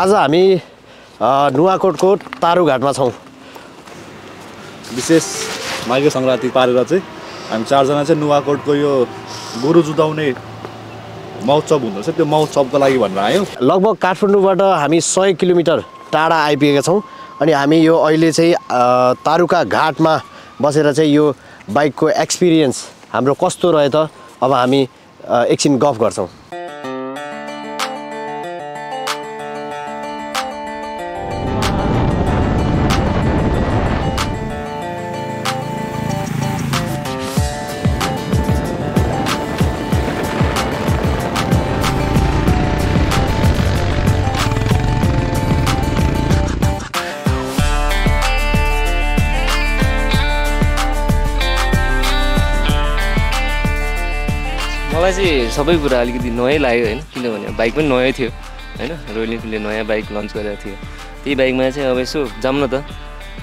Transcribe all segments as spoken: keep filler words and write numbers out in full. आज हामी नुवाकोटको तारुघाटमा छौं। विशेष माघे संक्रान्ति पारेर चाहिँ हामी चार जना चाहिँ नुवाकोटको यो गोरु जुटाउने महोत्सव हुन्छ त्यो महोत्सवको लागि भनेर आयौं। लगभग काठमाडौँबाट हामी सय किलोमिटर टाढा आइपुगेका छौं अनि हामी यो अहिले चाहिँ तारुका घाटमा बसेर चाहिँ यो बाइकको एक्सपिरियन्स हाम्रो कस्तो रह्यो त अब हामी एकछिन गफ गर्छौं। सबै कुरा अलिकति नयाँ लाग्यो हैन किनभने बाइक पनि नयाँ थियो हैन रोयल इनफिल्डले नयाँ बाइक लन्च गरेको थियो त्यही बाइकमा चाहिँ अब यसो जाम न त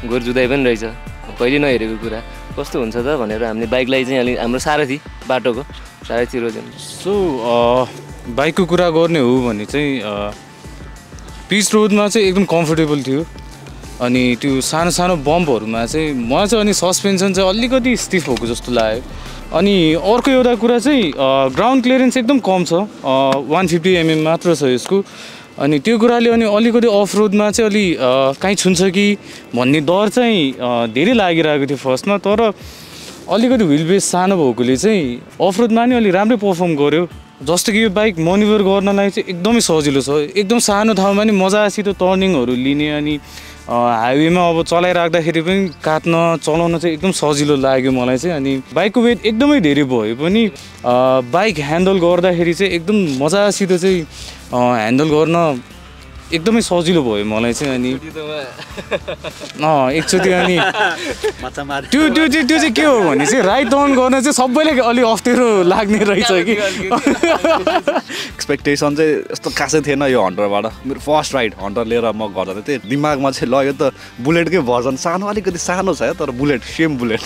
गोरु जुदाइ पनि रहेछ पहिले नहेरेको कुरा कस्तो हुन्छ त भनेर हामीले बाइकलाई चाहिँ अलि हाम्रो सारथी बाटोको सारथी रोजन सो बाइकको कुरा गर्ने हो भने चाहिँ पिच रोडमा चाहिँ एकदम कम्फर्टेबल थियो अनि त्यो सानो सानो बम्पहरुमा चाहिँ म चाहिँ अनि सस्पेन्सन चाहिँ अलिकति स्टिफ भएको जस्तो लाग्यो अनि अर्को एउटा कुरा चाहिँ ग्राउन्ड क्लियरेन्स एकदम कम छ एक सय पचास एमएम मात्र छ यसको अनि त्यो कुराले अनि अलिकति अफ रोडमा चाहिँ अलि काहीँ छुन्छ कि भन्ने डर चाहिँ धेरै लागिरहेको थियो फर्स्टमा तर अलिकति व्हील बेस सानो भएकोले चाहिँ अफ रोडमा नि अलि राम्रै पर्फर्म गर्यो जस्तो कि यो बाइक म्यानुभर गर्नलाई चाहिँ एकदमै सजिलो छ एकदम सानो ठाउँमा नि मजासित टर्निङहरू लिने अनि हाइवेमा अब चलाइराख्दाखेरि पनि काट्न चलाउन चाहिँ एकदम सजिलो लाग्यो मलाई चाहिँ अनि बाइकको वेट एकदमै धेरै भयो पनि बाइक ह्यान्डल गर्दाखेरि चाहिँ एकदम मजासित चाहिँ ह्यान्डल गर्न एकदमै सजिलो भयो मलाई चाहिँ अनि एकचोटि अनि त्यो त्यो चाहिँ त्यो चाहिँ के हो भने चाहिँ राइट डाउन गर्न चाहिँ सबैले अलि अप्ठ्यारो लाग्ने रहेछ कि एक्सपेक्टेसन चाहिँ यस्तो खासै थिएन यो हन्टरबाट मेरो फर्स्ट राइड हन्टर लिएर म घर जाँदा दिमागमा चाहिँ लग्यो त बुलेटकै भर्जन सानो अलिकति सानो छ तर बुलेट सेम बुलेट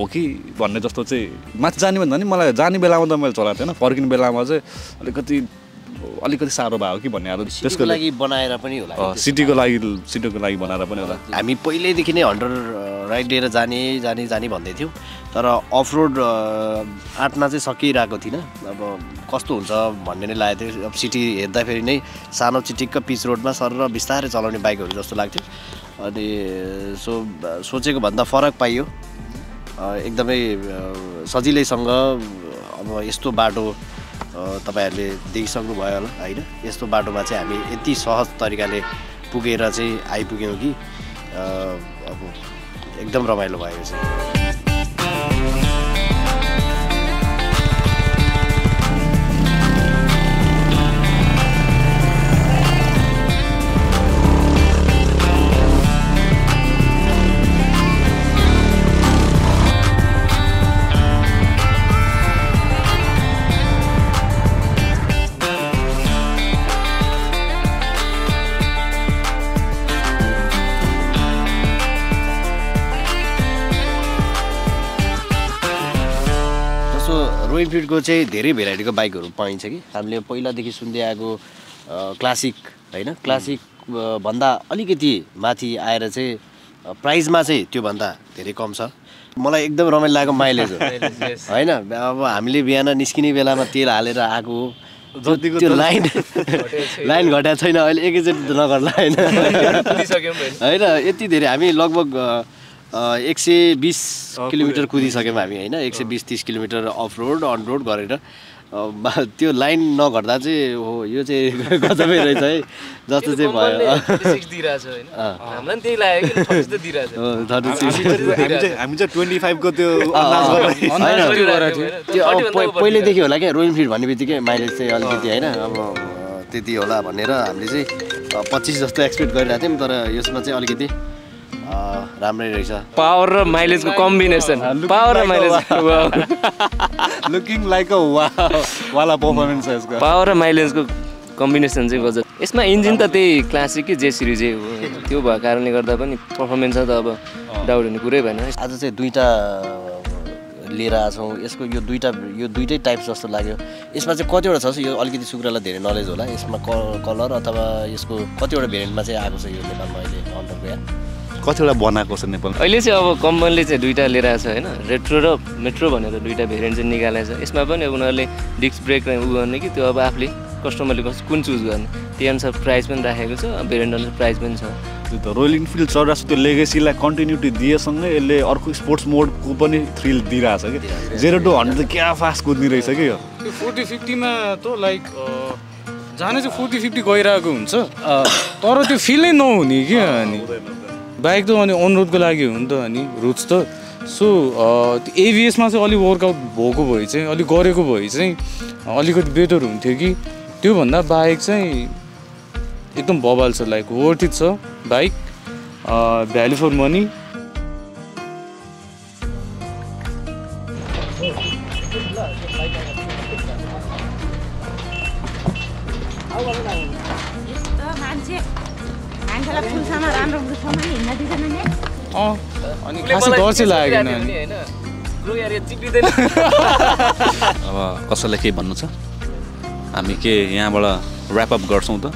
हो कि भन्ने जस्तो चाहिँ माथि जाने भन्दा नि मलाई जाने बेलामा त मैले चलाएको थिएन फर्किने बेलामा चाहिँ अलिकति अलिकति साह्रो भयो कि भन्ने अब त्यसको लागि बनाएर पनि होला सिटीको लागि सिटीको लागि बनाएर पनि होला हामी पहिल्यैदेखि नै हन्टर राइड लिएर जाने जाने जाने भन्दै थियौँ तर अफरोड आँट्न चाहिँ सकिरहेको थिएन अब कस्तो हुन्छ भन्ने नै लागेको थियो अब सिटी हेर्दाखेरि नै सानो चिटिक्क पिच रोडमा सर र बिस्तारै चलाउने बाइकहरू जस्तो लाग्थ्यो अनि सो सोचेको भन्दा फरक पाइयो एकदमै सजिलैसँग अब यस्तो बाटो तपाईहरुले देखिसक्नु भयो होला हैन यस्तो बाटोमा चाहिँ हामी यति सहज तरिकाले पुगेर चाहिँ आइपुग्यौं कि अब एकदम रमाइलो भयो चाहिँ रोयल इनफिल्डको चाहिँ धेरै भेराइटीको बाइकहरू पाइन्छ कि हामीले पहिलादेखि सुन्दै आएको क्लासिक हैन क्लासिक भन्दा अलिकति माथि आएर चाहिँ प्राइसमा चाहिँ त्योभन्दा धेरै कम छ मलाई एकदम रमाइलो लाग्यो माइलेज हैन अब हामीले बिहान निस्किने बेलामा तेल हालेर आएको जतिको त्यो लाइन लाइन घटाएको छैन अहिले एकैचोटि नगर्ला हैन हैन यति धेरै हामी लगभग एक सय बिस किलोमिटर कुदिसक्यौँ हामी होइन एक सय बिस तिस kilometre off road on road गरेर त्यो लाइन नघट्दा चाहिँ हो यो चाहिँ गजबै रहेछ है जस्तो चाहिँ भयो पहिल्यैदेखि होला क्या रोयल इनफिल्ड भन्ने बित्तिकै माइलेज चाहिँ अलिकति होइन अब त्यति होला भनेर हामीले चाहिँ पच्चिस जस्तो एक्सपेक्ट गरिरहेको थियौँ तर यसमा चाहिँ अलिकति राम्रै रहेछ पावर र माइलेजको कम्बिनेसन पावर र mileage looking like a wow वाला परफर्मेन्स यसको पावर र माइलेजको कम्बिनेसन चाहिँ गजब यसमा इन्जिन त त्यही क्लासिक के जे सिरिज हो त्यो भएको कारणले गर्दा पनि परफर्मेन्स त अब डाउट हुने कुरै भएन आज चाहिँ दुईटा लिएर आछौ यसको यो दुईटा यो दुईटै टाइप जस्तो लाग्यो यसमा चाहिँ कतिवटा छ यो अलिकति सुग्रालाई धेरै नलेज होला यसमा कलर अथवा यसको कतिवटा भेरिएन्टमा चाहिँ आएको छ यो नेपालमा अहिले अन्डरको या कतिवटा बनाएको छ नेपाल अहिले चाहिँ अब कम्पनीले चाहिँ दुईटा लिएर आछ हैन रेट्रो र मेट्रो भनेर दुईटा भेरिएन्ट चाहिँ निकालेछ यसमा पनि उनीहरुले डिस्क ब्रेक र उ गर्ने कि त्यो अब आफुले कस्टमरले कुन चुज गर्ने त्यही अनुसार प्राइस पनि राखेको छ भेरिएन्ट अनुसार प्राइस पनि छ त्यो रोयल इनफिल्ड चौरास त्यो लेगेसीलाई कन्टिन्युटी दिएसँगै यसले अर्को स्पोर्ट्स मोडको पनि थ्रिल दिइराछ के जीरो टु हन्ड्रेड त क्या फास्ट कुद्नी रहेछ के यो फोर्टी फिफ्टीमा त लाइक जाने चाहिँ फोर्टी फिफ्टी गइरहेको हुन्छ तर त्यो फिलै नहुने क्या अनि बाइक त अनि अन रोडको लागि हो नि त अनि रुट्स त सो त्यो एभिएसमा चाहिँ अलिक वर्कआउट भएको भए चाहिँ अलिक गरेको भए चाहिँ अलिकति बेटर हुन्थ्यो कि त्योभन्दा बाइक चाहिँ एकदम बबाल छ लाइक वर्थ इट छ बाइक भ्यालु फर मनी अनि खासै डर चाहिँ लागेन अब कसैलाई के भन्नु छ हामी के यहाँबाट ऱ्याप अप गर्छौँ त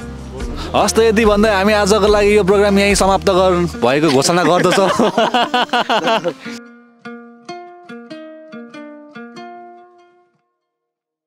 हस् त यदि भन्दै हामी आजको लागि यो प्रोग्राम यहीँ समाप्त गर्नु भएको घोषणा गर्दछौँ